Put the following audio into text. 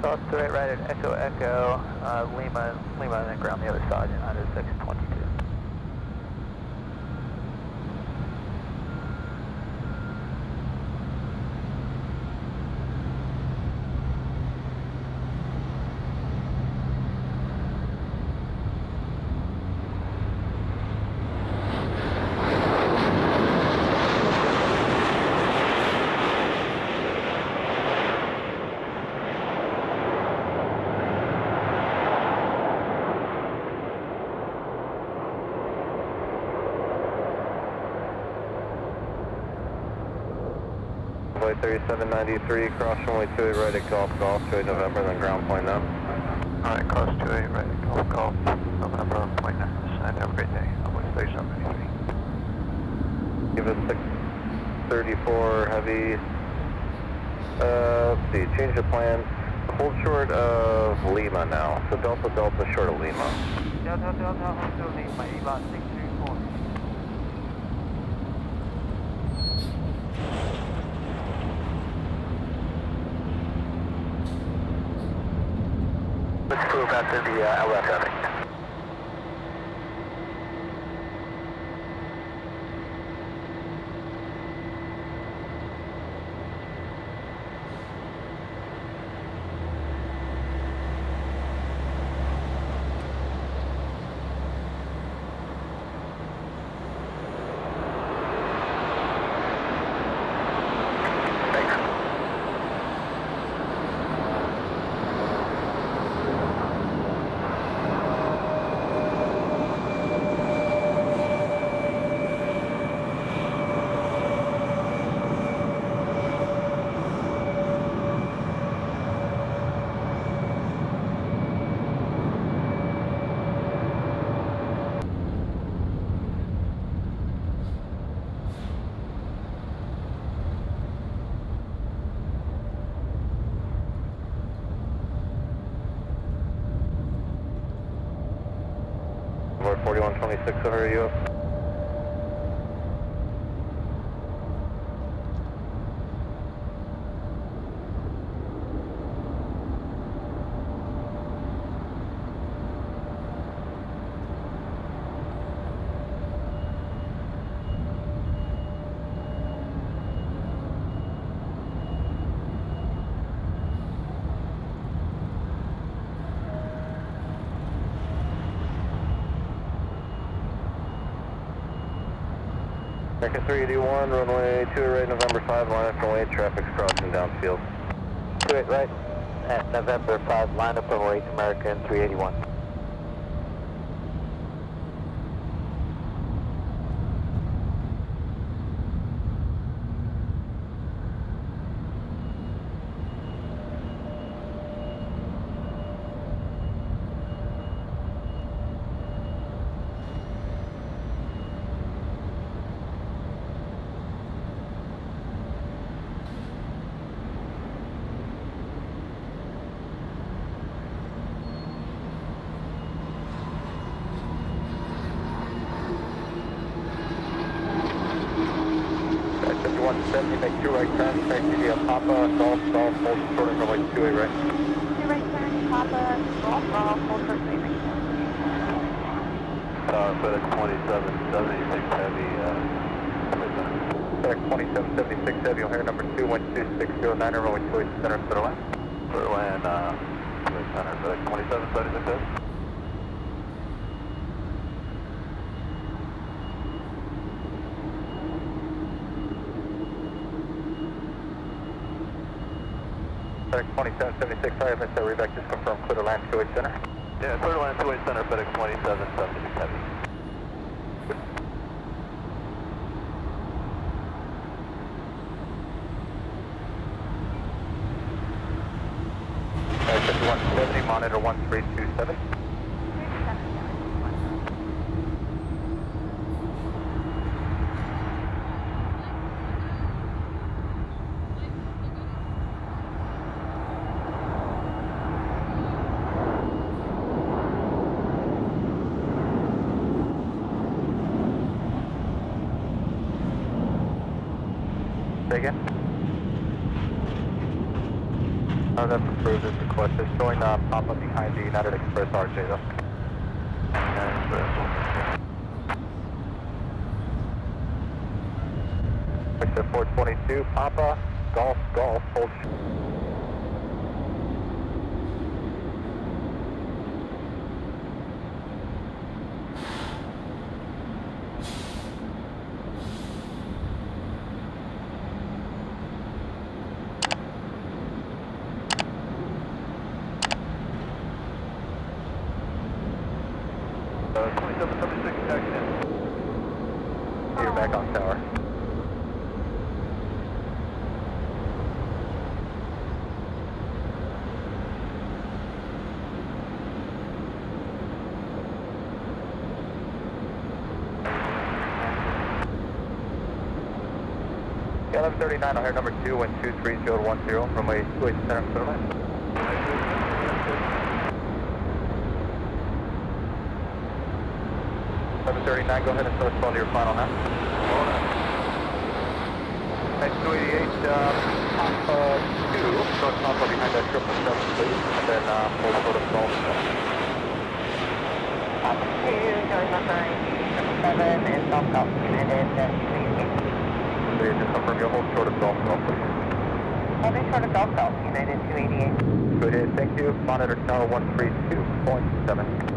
Cross straight right at Echo Echo, Lima, and then ground the other side in under 622. Way 3793, cross runway 28 right at Golf, 28 November, then ground point now. Alright, cross 28 right at Golf, November, point now. Have a great day. Way 3793. Give us 634 heavy. Let's see, change the plan. Hold short of Lima now. So Delta Delta short of Lima. Delta Delta hold short of Lima, Lima 634. Let's go back to the outbound traffic. Board 4126 over you. American 381, runway 28 right, November 5, line up from way, traffic's crossing downfield. 28 right, at November 5, line up from way, American 381. Make two right turns, back to the Papa, Golf, hold short and runway 28 right. Two right turns, Papa, Golf, hold short and runway 28 right. FedEx 2776 heavy, FedEx 2776 heavy, O'Hare number 212609, runway 28 center, center line. Clear land, center, FedEx 2776 heavy. FedEx 2776, sorry I missed that, reback, just confirm clear to land 28 center. Yeah, clear to land 28 center, FedEx 2776 heavy. Exit 170, monitor 1327. 327. Again. That's approved as requested. Showing the pop up behind the United Express RJ though. United Express. 422, Papa, Golf, Golf, hold. You're back on tower. Yeah, 1139, I'll hear number 2123010 from a 2 center clearline. Go ahead and start to your final now. Next 288, Papa 2, start Papa behind that 777, please, and then hold for the stall. Papa 2, going behind 777 and stop Golf, United, please. Just confirm your hold short of Golf, Golf, please. Holding short of Golf, Golf, United 288. Good, thank you. Monitor tower 132.7.